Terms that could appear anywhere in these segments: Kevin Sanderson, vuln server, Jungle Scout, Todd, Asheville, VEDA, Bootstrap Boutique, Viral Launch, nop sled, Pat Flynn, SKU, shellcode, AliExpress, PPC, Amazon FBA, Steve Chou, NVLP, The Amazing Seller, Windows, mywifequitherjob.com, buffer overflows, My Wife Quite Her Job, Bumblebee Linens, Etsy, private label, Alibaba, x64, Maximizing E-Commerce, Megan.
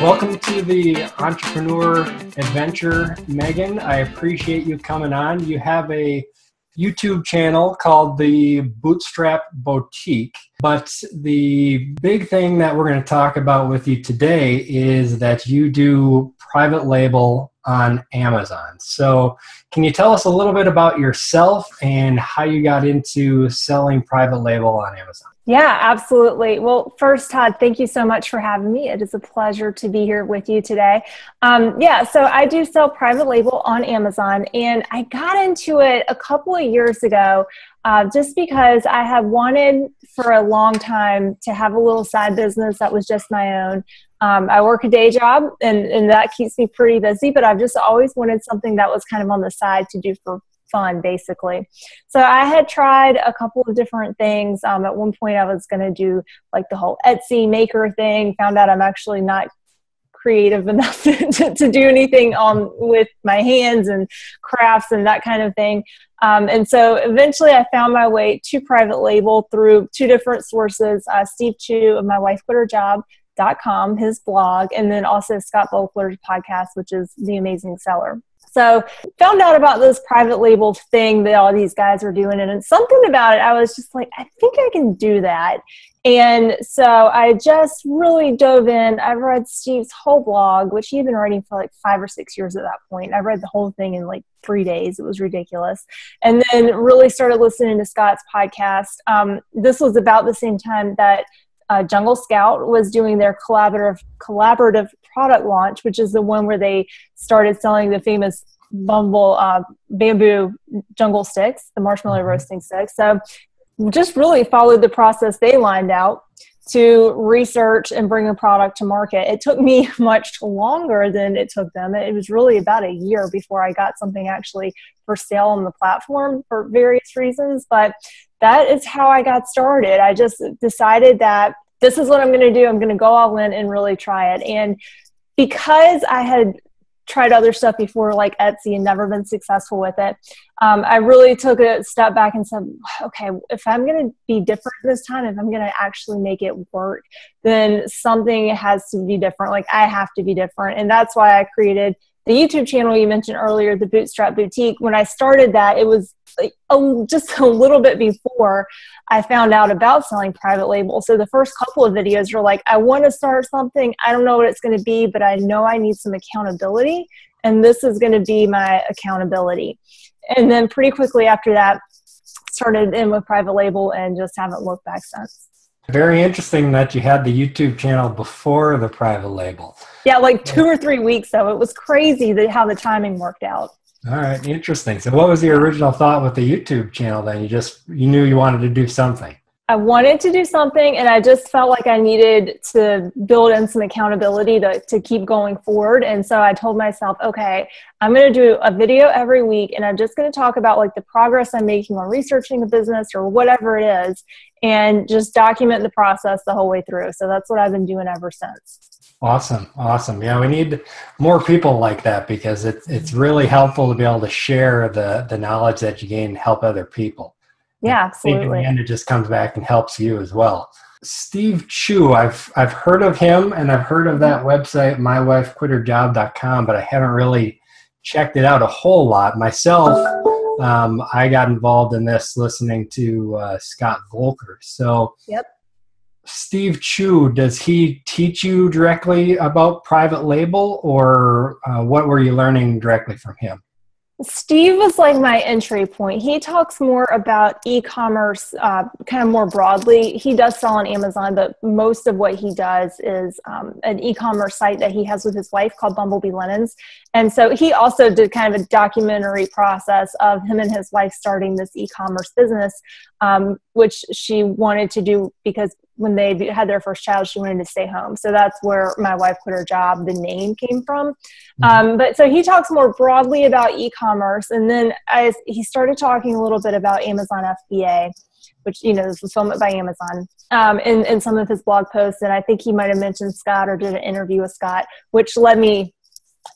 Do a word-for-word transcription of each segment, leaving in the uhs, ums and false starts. Welcome to the Entrepreneur Adventure, Megan. I appreciate you coming on. You have a YouTube channel called the Bootstrap Boutique, but the big thing that we're going to talk about with you today is that you do private label on Amazon. So can you tell us a little bit about yourself and how you got into selling private label on Amazon? Yeah, absolutely. Well, first, Todd, thank you so much for having me. It is a pleasure to be here with you today. Um, yeah, so I do sell private label on Amazon, and I got into it a couple of years ago uh, just because I have wanted for a long time to have a little side business that was just my own. Um, I work a day job, and, and that keeps me pretty busy, but I've just always wanted something that was kind of on the side to do for fun, basically. So I had tried a couple of different things. Um, at one point I was going to do like the whole Etsy maker thing, found out I'm actually not creative enough to, to do anything um, with my hands and crafts and that kind of thing. Um, and so eventually I found my way to private label through two different sources, uh, Steve Chou of my wife quit her job dot com, his blog, and then also Scott Volkler's podcast, which is The Amazing Seller. So found out about this private label thing that all these guys were doing, and something about it, I was just like, I think I can do that. And so I just really dove in. I've read Steve's whole blog, which he'd been writing for like five or six years at that point. I read the whole thing in like three days. It was ridiculous. And then really started listening to Scott's podcast. Um, this was about the same time that Uh, Jungle Scout was doing their collaborative collaborative product launch, which is the one where they started selling the famous bumble uh, bamboo jungle sticks, the marshmallow roasting sticks. So just really followed the process they lined out to research and bring a product to market. It took me much longer than it took them. It was really about a year before I got something actually for sale on the platform for various reasons. But that is how I got started. I just decided that this is what I'm going to do. I'm going to go all in and really try it. And because I had tried other stuff before, like Etsy, and never been successful with it, Um, I really took a step back and said, okay, if I'm going to be different this time, if I'm going to actually make it work, then something has to be different. Like I have to be different. And that's why I created the YouTube channel you mentioned earlier, the Bootstrap Boutique. When I started that, it was like a, just a little bit before I found out about selling private label. So the first couple of videos were like, I want to start something. I don't know what it's going to be, but I know I need some accountability. And this is going to be my accountability. And then pretty quickly after that, started in with private label and just haven't looked back since. Very interesting that you had the YouTube channel before the private label. Yeah, like two or three weeks though. It was crazy that how the timing worked out. All right, interesting. So what was your original thought with the YouTube channel then? You just, you knew you wanted to do something. I wanted to do something, and I just felt like I needed to build in some accountability to, to keep going forward. And so I told myself, okay, I'm going to do a video every week, and I'm just going to talk about like the progress I'm making on researching a business or whatever it is, and just document the process the whole way through. So that's what I've been doing ever since. Awesome. Awesome. Yeah, we need more people like that because it's, it's really helpful to be able to share the, the knowledge that you gain and help other people. Yeah, absolutely. And it just comes back and helps you as well. Steve Chou, I've I've heard of him, and I've heard of that website, my wife quit her job dot com, but I haven't really checked it out a whole lot myself. Um, I got involved in this listening to uh, Scott Volker. So, yep. Steve Chou, does he teach you directly about private label, or uh, what were you learning directly from him? Steve was like my entry point. He talks more about e-commerce uh, kind of more broadly. He does sell on Amazon, but most of what he does is um, an e-commerce site that he has with his wife called Bumblebee Linens. And so he also did kind of a documentary process of him and his wife starting this e-commerce business, um, which she wanted to do because when they had their first child, she wanted to stay home. So that's where My Wife Quit Her Job, the name, came from. Um, but so he talks more broadly about e-commerce. And then I, he started talking a little bit about Amazon F B A, which, you know, is fulfillment by Amazon, um, in, in some of his blog posts. And I think he might have mentioned Scott or did an interview with Scott, which led me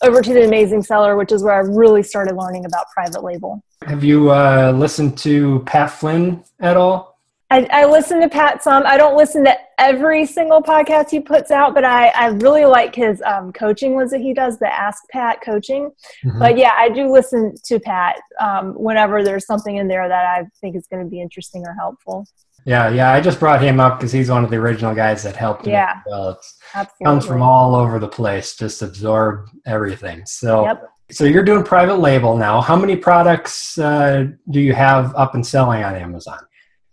over to The Amazing Seller, which is where I really started learning about private label. Have you uh, listened to Pat Flynn at all? I, I listen to Pat some. I don't listen to every single podcast he puts out, but I, I really like his um, coaching ones that he does, the Ask Pat coaching. Mm-hmm. But yeah, I do listen to Pat um, whenever there's something in there that I think is going to be interesting or helpful. Yeah, yeah. I just brought him up because he's one of the original guys that helped me. Yeah, well, absolutely. Comes from all over the place, just absorb everything. So, yep. So you're doing private label now. How many products uh, do you have up and selling on Amazon?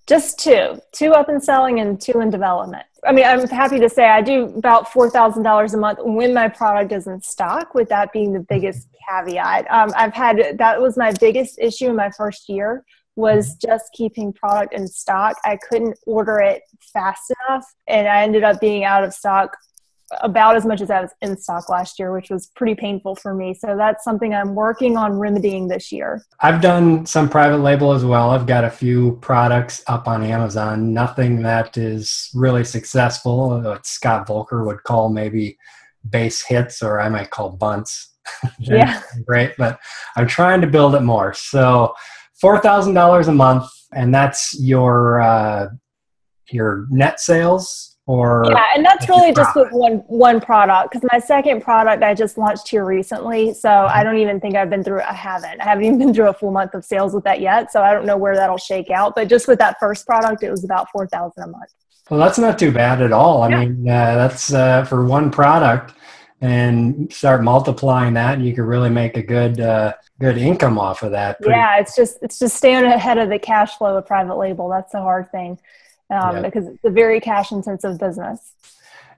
Just two, two up and selling and two in development. I mean, I'm happy to say I do about four thousand dollars a month when my product is in stock, with that being the biggest caveat. Um, I've had, that was my biggest issue in my first year, was just keeping product in stock. I couldn't order it fast enough, and I ended up being out of stock about as much as I was in stock last year, which was pretty painful for me. So that's something I'm working on remedying this year. I've done some private label as well. I've got a few products up on Amazon, nothing that is really successful, what Scott Volker would call maybe base hits, or I might call bunts. Yeah. Great, but I'm trying to build it more. So four thousand dollars a month, and that's your uh, your net sales? Or yeah, and that's really just with one one product, because my second product I just launched here recently, so I don't even think I've been through, I haven't, I haven't even been through a full month of sales with that yet, so I don't know where that'll shake out, but just with that first product, it was about four thousand dollars a month. Well, that's not too bad at all. I yeah. mean, uh, that's uh, for one product, and start multiplying that, and you can really make a good uh, good income off of that. Yeah, it's just it's just staying ahead of the cash flow of private label. That's the hard thing. Um, yeah. Because it's a very cash intensive business.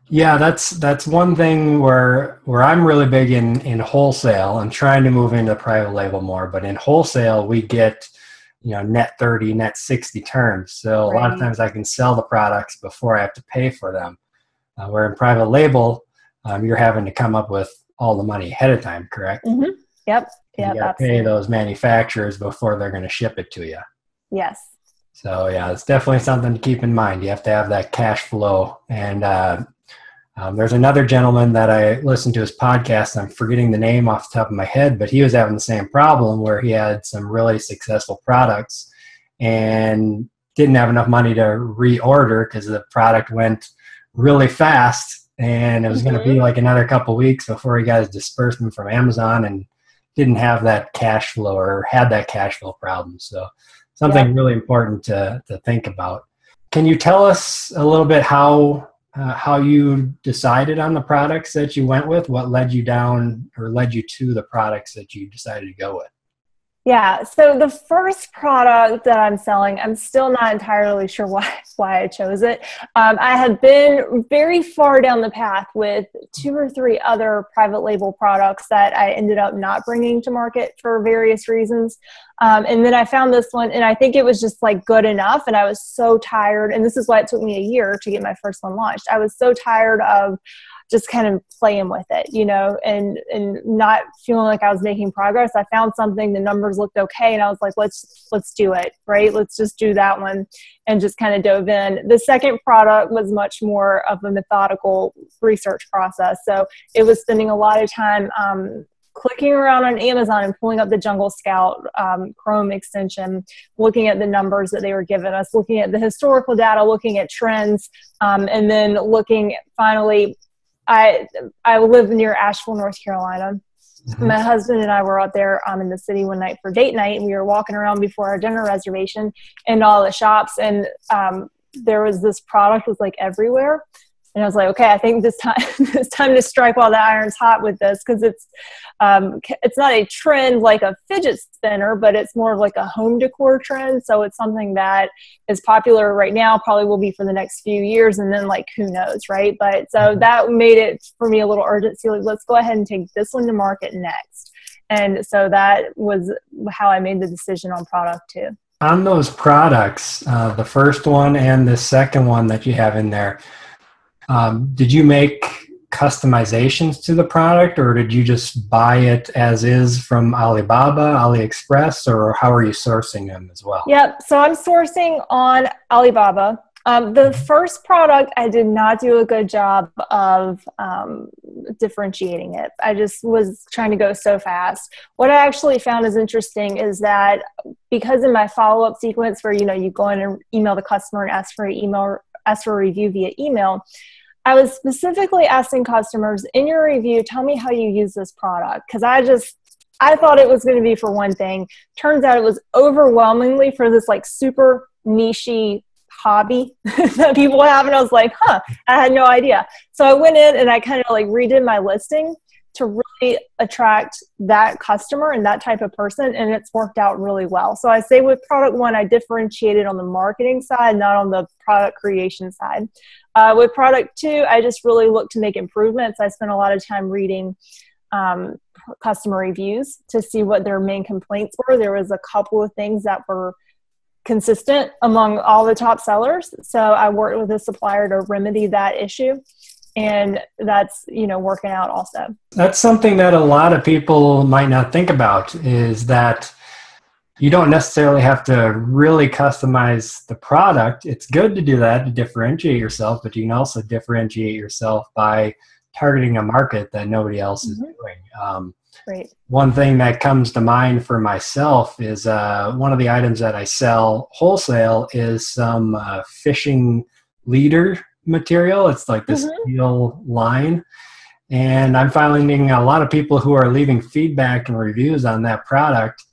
Yeah, that's that's one thing where where I'm really big in in wholesale. I'm trying to move into private label more, but in wholesale we get, you know, net thirty, net sixty terms. So right. A lot of times I can sell the products before I have to pay for them. Uh, where in private label, um, you're having to come up with all the money ahead of time, correct? Mm-hmm. Yep. Yep. You got to pay those manufacturers before they're going to ship it to you. Yes. So yeah, it's definitely something to keep in mind. You have to have that cash flow. And uh, um, there's another gentleman that I listened to his podcast. I'm forgetting the name off the top of my head, but he was having the same problem where he had some really successful products and didn't have enough money to reorder because the product went really fast, and it was mm-hmm. going to be like another couple of weeks before he got his disbursement from Amazon, and didn't have that cash flow, or had that cash flow problem. So something yeah. really important to, to think about. Can you tell us a little bit how uh, how you decided on the products that you went with? What led you down, or led you to the products that you decided to go with? Yeah, so the first product that I'm selling, I'm still not entirely sure why why I chose it. Um, I have been very far down the path with two or three other private label products that I ended up not bringing to market for various reasons. Um, and then I found this one, and I think it was just like good enough, and I was so tired. And this is why it took me a year to get my first one launched. I was so tired of just kind of playing with it, you know, and, and not feeling like I was making progress. I found something, the numbers looked okay, and I was like, let's, let's do it, right? Let's just do that one, and just kind of dove in. The second product was much more of a methodical research process. So it was spending a lot of time, um, clicking around on Amazon and pulling up the Jungle Scout um, Chrome extension, looking at the numbers that they were giving us, looking at the historical data, looking at trends, um, and then looking at, finally, I I live near Asheville, North Carolina. Mm-hmm. My husband and I were out there um, in the city one night for date night, and we were walking around before our dinner reservation and all the shops, and um, there was this product was like everywhere. And I was like, okay, I think this time it's time to strike while the iron's hot with this, because it's um, it's not a trend like a fidget spinner, but it's more of like a home decor trend. So it's something that is popular right now, probably will be for the next few years, and then like who knows, right? But so that made it for me a little urgency. Like, let's go ahead and take this one to market next. And so that was how I made the decision on product two. On those products, uh, the first one and the second one that you have in there, Um, did you make customizations to the product, or did you just buy it as is from Alibaba, AliExpress, or how are you sourcing them as well? Yep. So I'm sourcing on Alibaba. Um, the first product, I did not do a good job of um, differentiating it. I just was trying to go so fast. What I actually found is interesting is that because in my follow-up sequence where, you know, you go in and email the customer and ask for an email, ask for a review via email, I was specifically asking customers, in your review, tell me how you use this product. Because I just, I thought it was going to be for one thing. Turns out it was overwhelmingly for this like super niche-y hobby that people have. And I was like, huh, I had no idea. So I went in and I kind of like redid my listing to really attract that customer and that type of person. And it's worked out really well. So I say with product one, I differentiated on the marketing side, not on the product creation side. Uh, with product two, I just really looked to make improvements. I spent a lot of time reading um, customer reviews to see what their main complaints were. There was a couple of things that were consistent among all the top sellers. So I worked with a supplier to remedy that issue. And that's, you know, working out also. That's something that a lot of people might not think about, is that you don't necessarily have to really customize the product. It's good to do that to differentiate yourself, but you can also differentiate yourself by targeting a market that nobody else mm-hmm. is doing. Um, right. One thing that comes to mind for myself is uh, one of the items that I sell wholesale is some uh, fishing leader material. It's like this mm-hmm. steel line. And I'm finding a lot of people who are leaving feedback and reviews on that product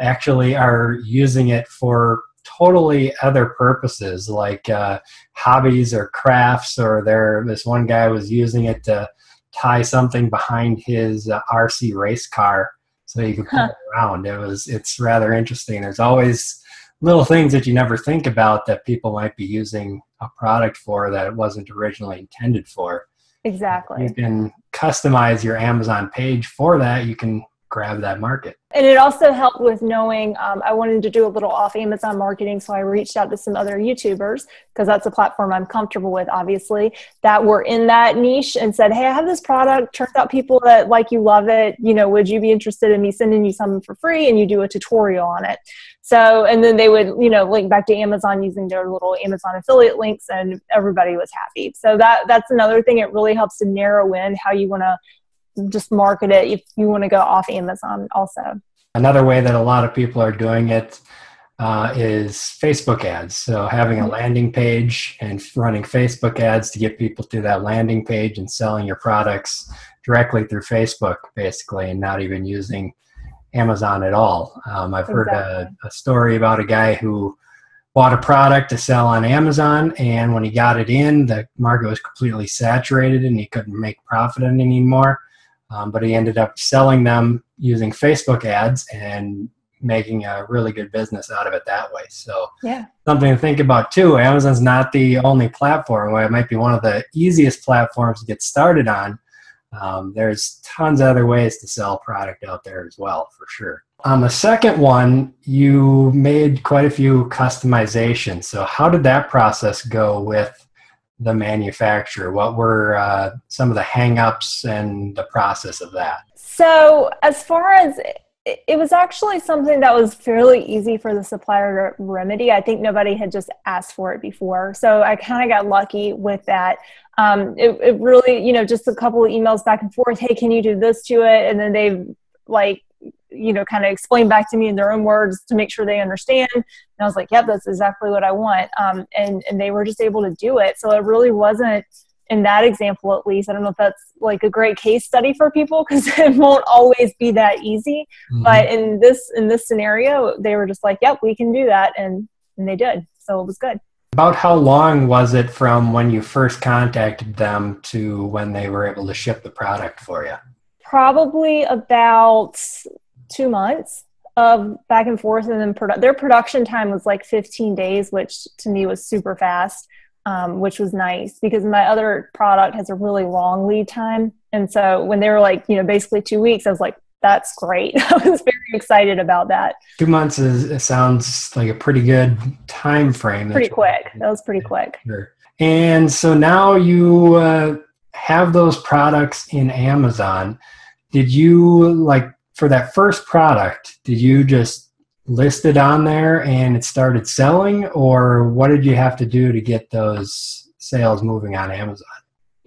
actually are using it for totally other purposes, like uh, hobbies or crafts, or there, this one guy was using it to tie something behind his uh, R C race car so he could pull huh. it around. It was, it's rather interesting. There's always little things that you never think about that people might be using a product for that it wasn't originally intended for. Exactly. You can customize your Amazon page for that. You can grab that market. And it also helped with knowing, um, I wanted to do a little off Amazon marketing. So I reached out to some other YouTubers, because that's a platform I'm comfortable with, obviously, that were in that niche, and said, hey, I have this product. Turns out people that like you love it. You know, would you be interested in me sending you something for free? And you do a tutorial on it. So, and then they would, you know, link back to Amazon using their little Amazon affiliate links, and everybody was happy. So that, that's another thing. It really helps to narrow in how you want to just market it if you want to go off Amazon also. Another way that a lot of people are doing it uh, is Facebook ads. So having a landing page and running Facebook ads to get people to that landing page and selling your products directly through Facebook, basically, and not even using Amazon at all. Um, I've heard exactly. a, a story about a guy who bought a product to sell on Amazon, and when he got it in, the market was completely saturated and he couldn't make profit on it anymore. Um, but he ended up selling them using Facebook ads and making a really good business out of it that way. So yeah, something to think about too. Amazon's not the only platform. It might be one of the easiest platforms to get started on. Um, there's tons of other ways to sell product out there as well, for sure. On the second one, you made quite a few customizations. So how did that process go with the manufacturer? What were uh, some of the hang-ups and the process of that? So as far as, it, it was actually something that was fairly easy for the supplier to remedy. I think nobody had just asked for it before. So I kind of got lucky with that. Um, it, it really, you know, just a couple of emails back and forth, hey, can you do this to it? And then they've like, you know, kind of explain back to me in their own words to make sure they understand. And I was like, yep, that's exactly what I want. Um, and, and they were just able to do it. So it really wasn't, in that example, at least, I don't know if that's like a great case study for people, because it won't always be that easy. Mm-hmm. But in this, in this scenario, they were just like, yep, we can do that. And, and they did. So it was good. About how long was it from when you first contacted them to when they were able to ship the product for you? Probably about two months of back and forth. And then produ- their production time was like fifteen days, which to me was super fast, um, which was nice, because my other product has a really long lead time. And so when they were like, you know, basically two weeks, I was like, that's great. I was very excited about that. Two months is, it sounds like a pretty good time frame. Pretty quick. That was pretty quick. Sure. And so now you uh, have those products in Amazon. Did you like, for that first product, did you just list it on there and it started selling, or what did you have to do to get those sales moving on Amazon?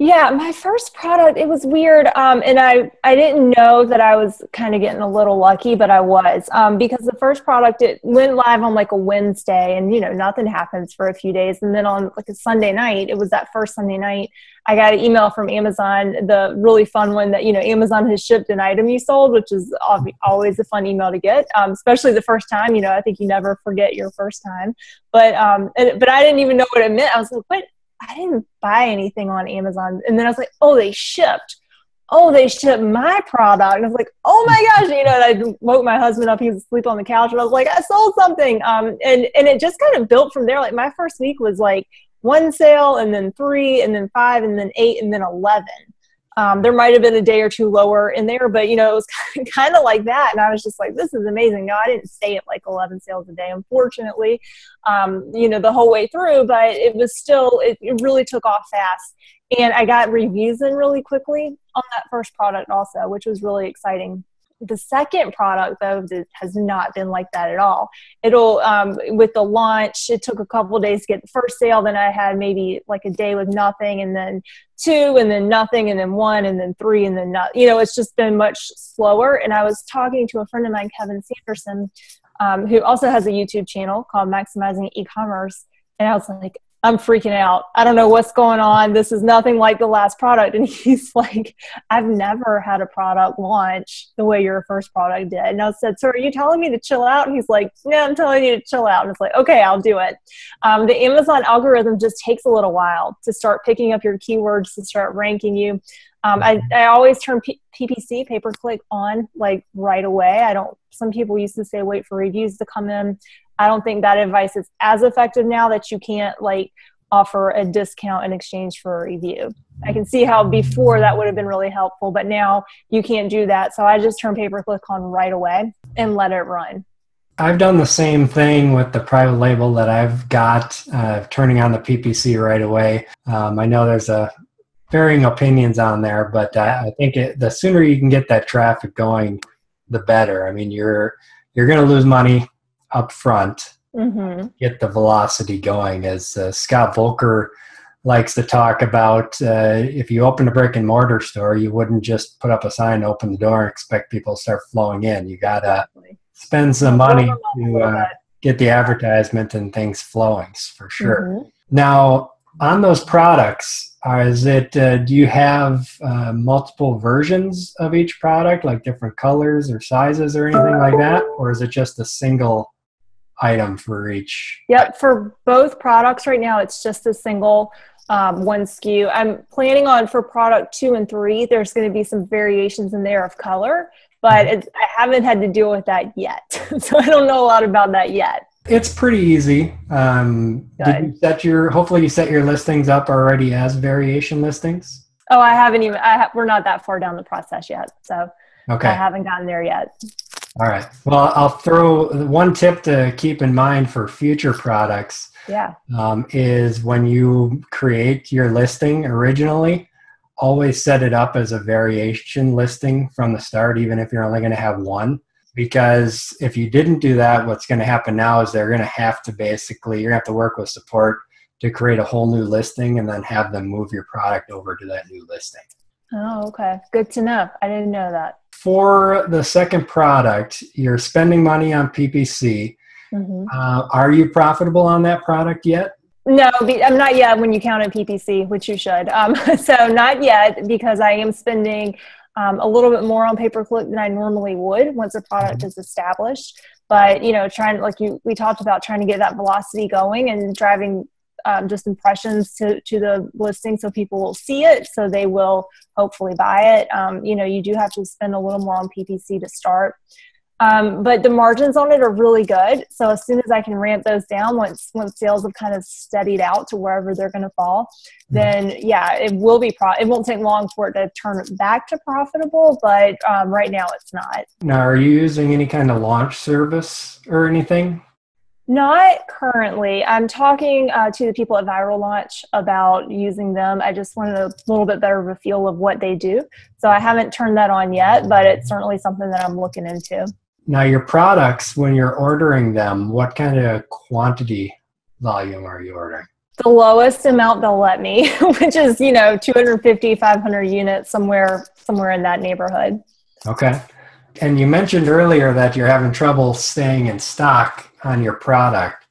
Yeah, my first product, it was weird. Um, and I, I didn't know that I was kind of getting a little lucky, but I was, um, because the first product, it went live on like a Wednesday and, you know, nothing happens for a few days. And then on like a Sunday night, it was that first Sunday night, I got an email from Amazon, the really fun one that, you know, Amazon has shipped an item you sold, which is always a fun email to get, um, especially the first time. You know, I think you never forget your first time, but, um, and, but I didn't even know what it meant. I was like, what? I didn't buy anything on Amazon. And then I was like, oh, they shipped. Oh, they shipped my product. And I was like, oh my gosh. You know, and I woke my husband up. He was asleep on the couch. And I was like, I sold something. Um, and, and it just kind of built from there. Like my first week was like one sale and then three and then five and then eight and then eleven. Um, there might've been a day or two lower in there, but you know, it was kind of like that. And I was just like, this is amazing. No, I didn't stay at like eleven sales a day, unfortunately, um, you know, the whole way through, but it was still, it, it really took off fast. And I got reviews in really quickly on that first product also, which was really exciting. The second product, though, has not been like that at all. It'll, um, with the launch, it took a couple of days to get the first sale. Then I had maybe like a day with nothing, and then two, and then nothing, and then one, and then three, and then not, you know, it's just been much slower. And I was talking to a friend of mine, Kevin Sanderson, um, who also has a YouTube channel called Maximizing E-Commerce. And I was like, I'm freaking out. I don't know what's going on. This is nothing like the last product. And he's like, I've never had a product launch the way your first product did. And I said, so are you telling me to chill out? And he's like, no, I'm telling you to chill out. And it's like, okay, I'll do it. Um, the Amazon algorithm just takes a little while to start picking up your keywords, to start ranking you. Um, I, I always turn P- PPC, pay-per-click, on like right away. I don't, some people used to say, wait for reviews to come in. I don't think that advice is as effective now that you can't like offer a discount in exchange for a review. I can see how before that would have been really helpful, but now you can't do that. So I just turn pay-per-click on right away and let it run. I've done the same thing with the private label that I've got, uh, turning on the P P C right away. Um, I know there's a varying opinions on there, but uh, I think it, the sooner you can get that traffic going, the better. I mean, you're, you're going to lose money up front, mm-hmm. Get the velocity going. As uh, Scott Volker likes to talk about, uh, if you open a brick and mortar store, you wouldn't just put up a sign, open the door, and expect people to start flowing in. You got to spend some money to uh, get the advertisement and things flowing, for sure. Mm-hmm. Now, on those products, uh, is it? Uh, do you have uh, multiple versions of each product, like different colors or sizes or anything like that? Or is it just a single item for each? Yep, for both products right now, it's just a single um, one S K U. I'm planning on for product two and three, there's going to be some variations in there of color, but it's, I haven't had to deal with that yet. So I don't know a lot about that yet. It's pretty easy. Um, did you set your, hopefully you set your listings up already as variation listings? Oh, I haven't even, I ha- we're not that far down the process yet. So okay. I haven't gotten there yet. All right. Well, I'll throw one tip to keep in mind for future products. Yeah. Um, is when you create your listing originally, always set it up as a variation listing from the start, even if you're only going to have one. Because if you didn't do that, what's going to happen now is they're going to have to basically, you're going to have to work with support to create a whole new listing and then have them move your product over to that new listing. Oh, okay. Good to know. I didn't know that. For the second product, you're spending money on P P C. Mm-hmm. Uh, are you profitable on that product yet? No, I'm not yet when you count in P P C, which you should. Um, so not yet, because I am spending Um, a little bit more on pay-per-click than I normally would once a product is established. But, you know, trying, like you, we talked about, trying to get that velocity going and driving um, just impressions to, to the listing so people will see it, so they will hopefully buy it. Um, you know, you do have to spend a little more on P P C to start. Um, but the margins on it are really good. So as soon as I can ramp those down, once once sales have kind of steadied out to wherever they're going to fall, then yeah, it will be. Pro- it won't take long for it to turn it back to profitable. But um, right now, it's not. Now, are you using any kind of launch service or anything? Not currently. I'm talking uh, to the people at Viral Launch about using them. I just wanted a little bit better of a feel of what they do. So I haven't turned that on yet, but it's certainly something that I'm looking into. Now, your products, when you're ordering them, what kind of quantity volume are you ordering? the lowest amount they'll let me, which is, you know, two fifty, five hundred units, somewhere, somewhere in that neighborhood. Okay. And you mentioned earlier that you're having trouble staying in stock on your product.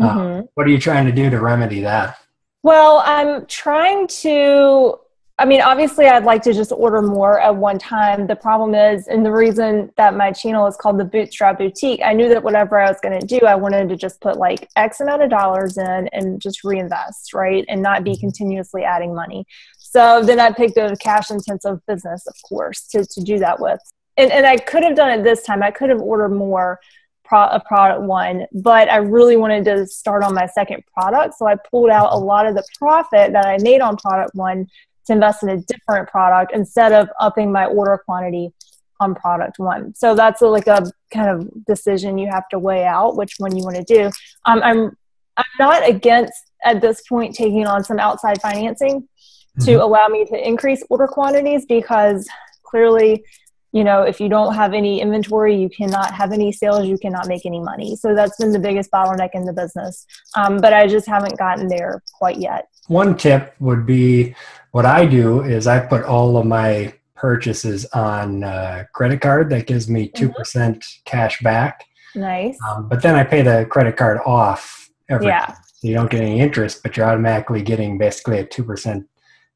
Mm-hmm. Uh, what are you trying to do to remedy that? Well, I'm trying to, I mean, obviously I'd like to just order more at one time. The problem is, and the reason that my channel is called the Bootstrap Boutique, I knew that whatever I was going to do, I wanted to just put like X amount of dollars in and just reinvest, right? And not be continuously adding money. So then I picked a cash intensive business, of course, to, to do that with. And, and I could have done it this time. I could have ordered more pro- a product one, but I really wanted to start on my second product. So I pulled out a lot of the profit that I made on product one to invest in a different product instead of upping my order quantity on product one. So that's a, like a kind of decision you have to weigh out which one you want to do. Um, I'm I'm not against at this point taking on some outside financing mm-hmm. to allow me to increase order quantities, because clearly, you know, if you don't have any inventory, you cannot have any sales, you cannot make any money. So that's been the biggest bottleneck in the business. Um, but I just haven't gotten there quite yet. One tip would be, what I do is I put all of my purchases on a credit card that gives me two percent mm-hmm. cash back. Nice. Um, but then I pay the credit card off every yeah. time. So you don't get any interest, but you're automatically getting basically a two percent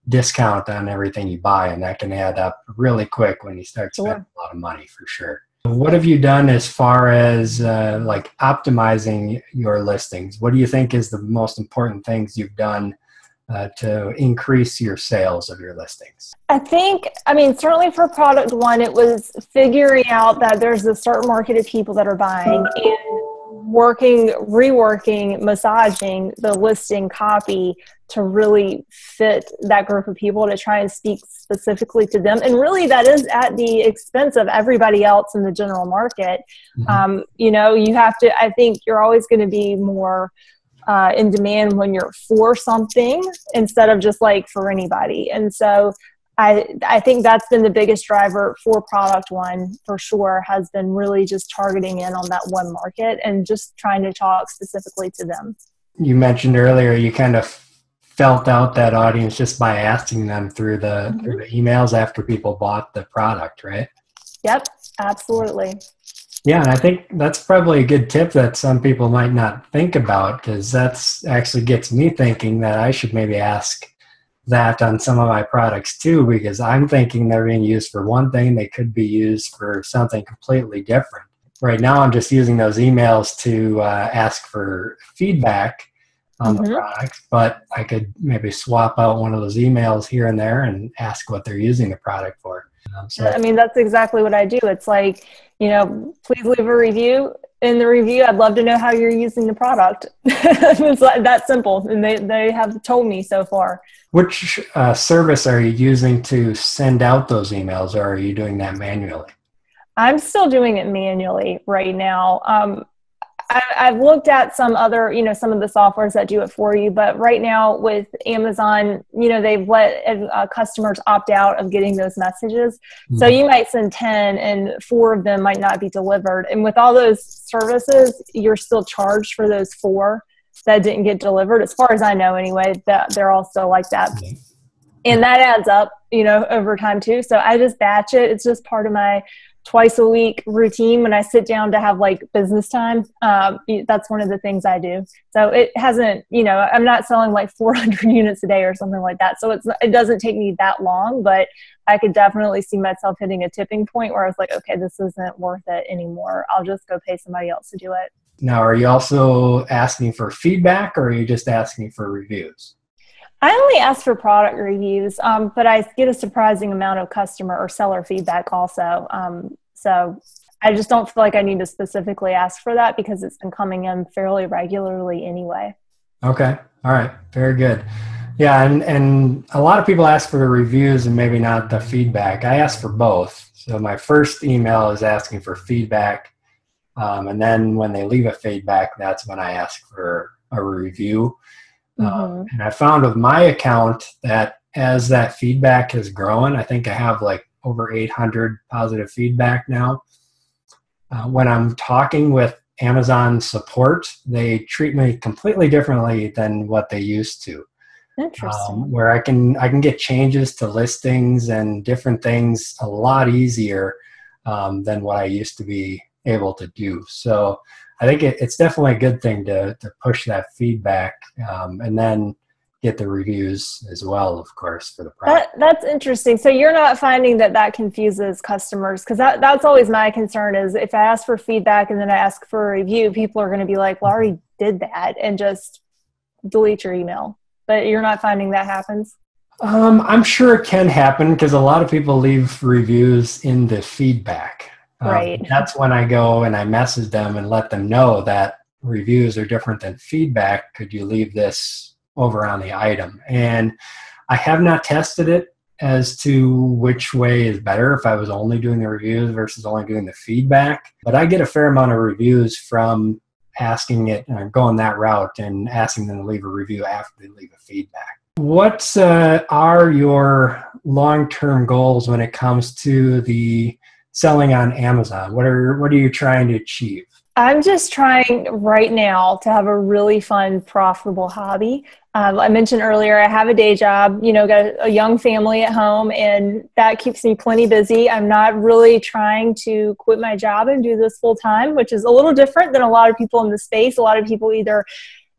discount on everything you buy, and that can add up really quick when you start spending sure. a lot of money, for sure. What have you done as far as uh, like optimizing your listings? What do you think is the most important things you've done uh, to increase your sales of your listings? I think, I mean, certainly for product one, it was figuring out that there's a certain market of people that are buying and working, reworking, massaging the listing copy to really fit that group of people, to try and speak specifically to them. And really that is at the expense of everybody else in the general market. Mm-hmm. Um, you know, you have to, I think you're always going to be more uh, in demand when you're for something instead of just like for anybody. And so I, I think that's been the biggest driver for product one, for sure, has been really just targeting in on that one market and just trying to talk specifically to them. You mentioned earlier, you kind of felt out that audience just by asking them through the, mm-hmm. through the emails after people bought the product, right? Yep, absolutely. Yeah, and I think that's probably a good tip that some people might not think about, because that's actually gets me thinking that I should maybe ask that on some of my products too, because I'm thinking they're being used for one thing, they could be used for something completely different. Right now, I'm just using those emails to uh, ask for feedback on mm-hmm. the products, but I could maybe swap out one of those emails here and there and ask what they're using the product for. Um, so I mean, that's exactly what I do. It's like, you know, please leave a review. In the review, I'd love to know how you're using the product. It's like that simple. And they, they have told me so far. Which uh, service are you using to send out those emails, or are you doing that manually? I'm still doing it manually right now. Um, I, I've looked at some other, you know, some of the softwares that do it for you, but right now with Amazon, you know, they've let uh, customers opt out of getting those messages. Mm-hmm. So you might send ten and four of them might not be delivered. And with all those services, you're still charged for those four that didn't get delivered, as far as I know anyway, that they're all still like that. And that adds up, you know, over time too. So I just batch it. It's just part of my twice a week routine when I sit down to have like business time. Um, that's one of the things I do. So it hasn't, you know, I'm not selling like four hundred units a day or something like that. So it's, it doesn't take me that long, but I could definitely see myself hitting a tipping point where I was like, okay, this isn't worth it anymore. I'll just go pay somebody else to do it. Now, are you also asking for feedback, or are you just asking for reviews? I only ask for product reviews, um, but I get a surprising amount of customer or seller feedback also. Um, so I just don't feel like I need to specifically ask for that, because it's been coming in fairly regularly anyway. Okay. All right. Very good. Yeah. And, and a lot of people ask for the reviews and maybe not the feedback. I ask for both. So my first email is asking for feedback. Um, and then when they leave a feedback, that's when I ask for a review. Mm-hmm. Um, and I found with my account that as that feedback has grown, I think I have like over eight hundred positive feedback now. Uh, when I'm talking with Amazon support, they treat me completely differently than what they used to. Interesting. Um, where I can I can get changes to listings and different things a lot easier um, than what I used to be able to do. So I think it, it's definitely a good thing to to push that feedback um, and then get the reviews as well, of course, for the product. That, that's interesting. So you're not finding that that confuses customers? Because that, that's always my concern is if I ask for feedback and then I ask for a review, people are going to be like, well, I already did that, and just delete your email. But you're not finding that happens? Um, I'm sure it can happen because a lot of people leave reviews in the feedback. Um, right. That's when I go and I message them and let them know that reviews are different than feedback. Could you leave this over on the item? And I have not tested it as to which way is better, if I was only doing the reviews versus only doing the feedback. But I get a fair amount of reviews from asking it, uh, going that route and asking them to leave a review after they leave a feedback. What uh, are your long-term goals when it comes to the selling on Amazon? What are what are you trying to achieve? I'm just trying right now to have a really fun, profitable hobby. Um, I mentioned earlier, I have a day job, you know, got a, a young family at home, and that keeps me plenty busy. I'm not really trying to quit my job and do this full time, which is a little different than a lot of people in the space. A lot of people either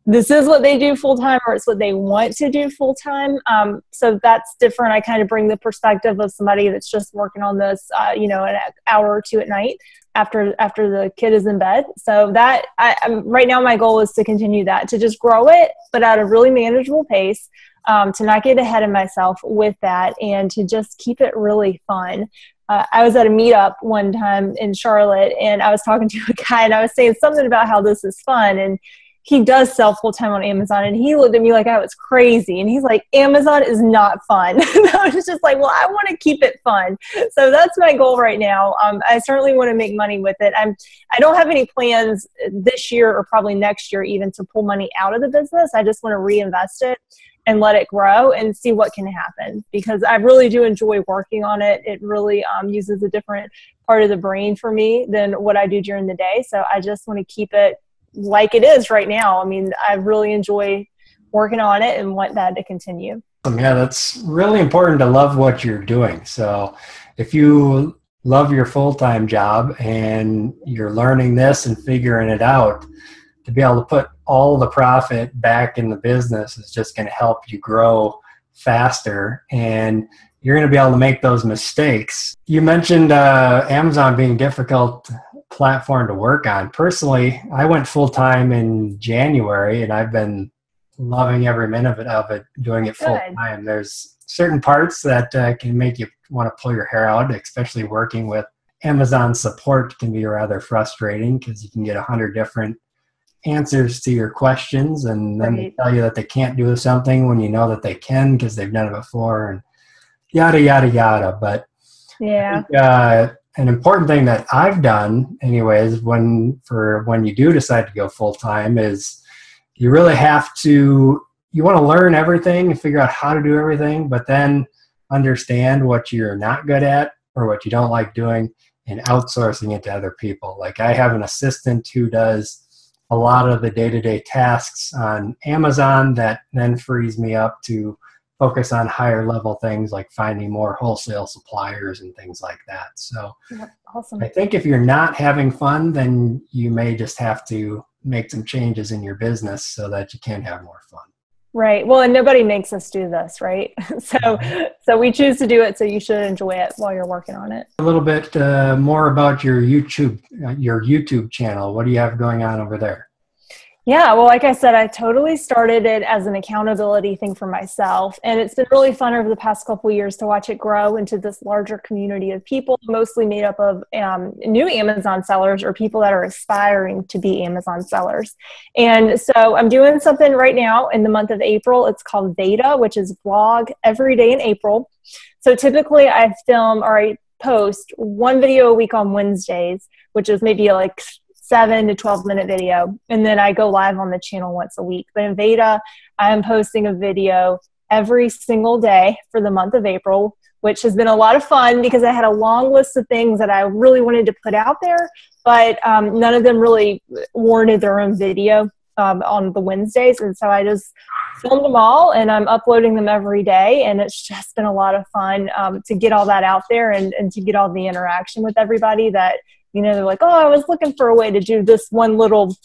this is what they do full time or it's what they want to do full time. Um, so that's different. I kind of bring the perspective of somebody that's just working on this, uh, you know, an hour or two at night after after the kid is in bed. So that I, I'm, right now my goal is to continue that, to just grow it, but at a really manageable pace, um, to not get ahead of myself with that and to just keep it really fun. Uh, I was at a meetup one time in Charlotte and I was talking to a guy and I was saying something about how this is fun, and he does sell full-time on Amazon, and he looked at me like I was crazy. And he's like, Amazon is not fun. And I was just like, well, I want to keep it fun. So that's my goal right now. Um, I certainly want to make money with it. I'm, I don't have any plans this year or probably next year even to pull money out of the business. I just want to reinvest it and let it grow and see what can happen, because I really do enjoy working on it. It really um, uses a different part of the brain for me than what I do during the day. So I just want to keep it like it is right now. I mean, I really enjoy working on it and want that to continue. Yeah, that's really important to love what you're doing. So if you love your full-time job and you're learning this and figuring it out, to be able to put all the profit back in the business is just going to help you grow faster, and you're going to be able to make those mistakes. You mentioned uh, Amazon being difficult platform to work on. Personally, I went full-time in January and I've been loving every minute of it, of it doing it full-time. There's certain parts that uh, can make you want to pull your hair out, especially working with Amazon support can be rather frustrating because you can get a hundred different answers to your questions, and then right. they tell you that they can't do something when you know that they can because they've done it before, and yada, yada, yada. But yeah. I think, uh, an important thing that I've done anyways, when for when you do decide to go full-time, is you really have to, you want to learn everything and figure out how to do everything, but then understand what you're not good at or what you don't like doing and outsourcing it to other people. Like I have an assistant who does a lot of the day-to-day tasks on Amazon that then frees me up to focus on higher level things like finding more wholesale suppliers and things like that. So yeah, awesome. I think if you're not having fun, then you may just have to make some changes in your business so that you can have more fun. Right. Well, and nobody makes us do this, right? So, mm-hmm. so we choose to do it. So you should enjoy it while you're working on it. A little bit uh, more about your YouTube, uh, your YouTube channel. What do you have going on over there? Yeah, well, like I said, I totally started it as an accountability thing for myself. And it's been really fun over the past couple of years to watch it grow into this larger community of people, mostly made up of um, new Amazon sellers or people that are aspiring to be Amazon sellers. And so I'm doing something right now in the month of April. It's called VEDA, which is vlog every day in April. So typically I film or I post one video a week on Wednesdays, which is maybe like seven to twelve minute video. And then I go live on the channel once a week. But in VEDA, I'm posting a video every single day for the month of April which has been a lot of fun because I had a long list of things that I really wanted to put out there, but um, none of them really warranted their own video um, on the Wednesdays. And so I just filmed them all and I'm uploading them every day. And it's just been a lot of fun um, to get all that out there and, and to get all the interaction with everybody that, you know, they're like, oh, I was looking for a way to do this one little.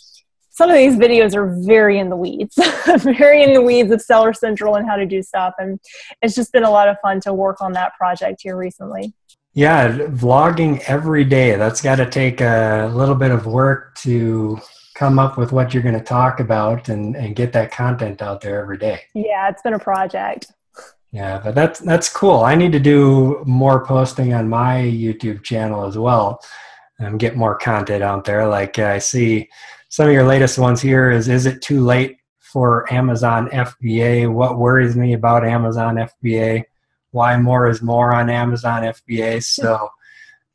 Some of these videos are very in the weeds, very in the weeds of Seller Central and how to do stuff. And it's just been a lot of fun to work on that project here recently. Yeah, vlogging every day. That's got to take a little bit of work to come up with what you're going to talk about and, and get that content out there every day. Yeah, it's been a project. Yeah, but that's, that's cool. I need to do more posting on my YouTube channel as well and get more content out there. Like I see... some of your latest ones here is, is it too late for Amazon F B A? What worries me about Amazon F B A? Why more is more on Amazon F B A? So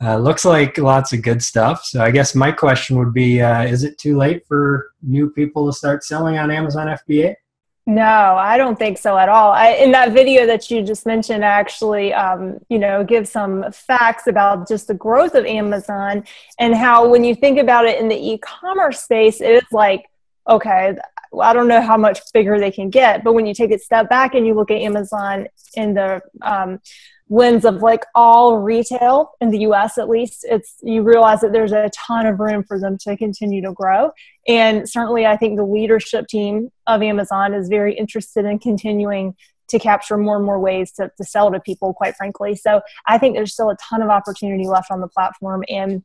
uh, looks like lots of good stuff. So I guess my question would be, uh, is it too late for new people to start selling on Amazon F B A? No, I don't think so at all. I, in that video that you just mentioned, I actually, um, you know, give some facts about just the growth of Amazon and how when you think about it in the e-commerce space, it's like, okay, I don't know how much bigger they can get. But when you take a step back and you look at Amazon in the um, lens of like all retail in the U S at least, it's you realize that there's a ton of room for them to continue to grow. And certainly I think the leadership team of Amazon is very interested in continuing to capture more and more ways to, to sell to people, quite frankly. So I think there's still a ton of opportunity left on the platform. And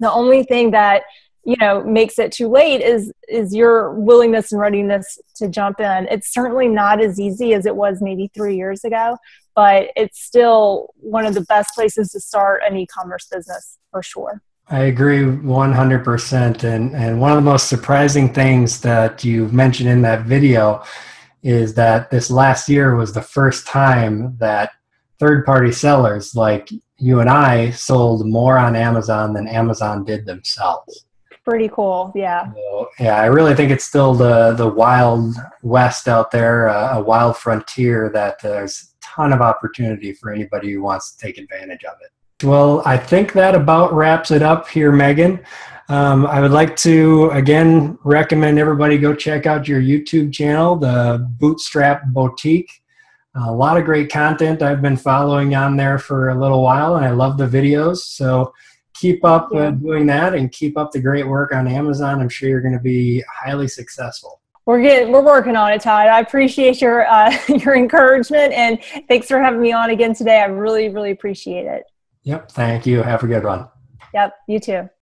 the only thing that you know, makes it too late is, is your willingness and readiness to jump in. It's certainly not as easy as it was maybe three years ago, but it's still one of the best places to start an e-commerce business for sure. I agree one hundred percent. And, and one of the most surprising things that you mentioned in that video is that this last year was the first time that third-party sellers like you and I sold more on Amazon than Amazon did themselves. Pretty cool, yeah. So, yeah, I really think it's still the the wild west out there, uh, a wild frontier that uh, there's a ton of opportunity for anybody who wants to take advantage of it. Well, I think that about wraps it up here, Megan. Um, I would like to, again, recommend everybody go check out your YouTube channel, the Bootstrap Boutique. A lot of great content I've been following on there for a little while, and I love the videos. So keep up uh, doing that and keep up the great work on Amazon. I'm sure you're going to be highly successful. We're getting, we're working on it, Todd. I appreciate your, uh, your encouragement and thanks for having me on again today. I really, really appreciate it. Yep. Thank you. Have a good one. Yep. You too.